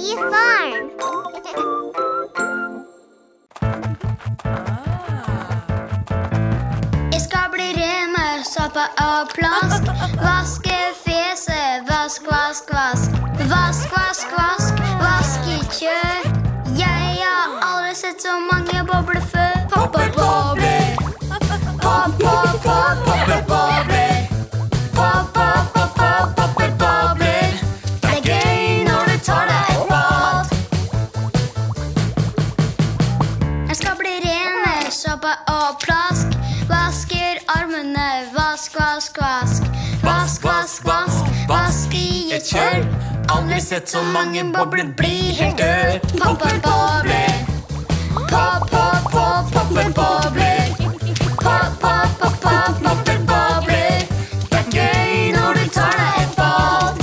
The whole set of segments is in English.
Lellobee Farm. Jeg skal bli rimesåpe og plask. Vaske fjeset, vask, vask, vask. Vask, vask, vask, vask I kjør. Jeg har aldri sett så mange bobler før. Poppe bobler. Poppe, poppe bobler. Vask, vask, vask, vask I et kjør. Aldri sett så mange bobler bli helt dør. Popper bobler. Pop, pop, pop, popper bobler. Pop, pop, pop, pop, popper bobler. Det gøy når du tar deg et bad.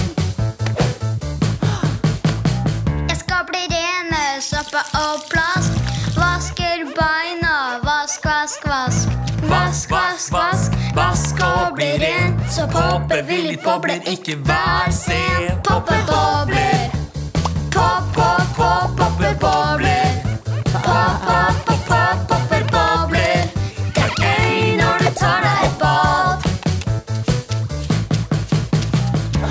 Jeg skal bli rene, såpe og plask. Vasker beina, vask, vask, vask. Vask, vask, vask, vask og bli ren. Så popper vi litt bobler, ikke vær sen. Popper bobler. Pop, pop, pop, popper bobler. Pop, pop, pop, pop, popper bobler. Det gøy når du tar deg et bad.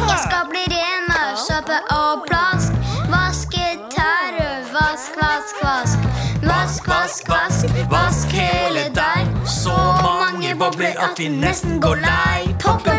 Jeg skal bli ren av såpe og plask. Vaske tære, vask, vask, vask. Vask, vask, vask, vask hele deg. Så mange bobler at vi nesten går lei. Popper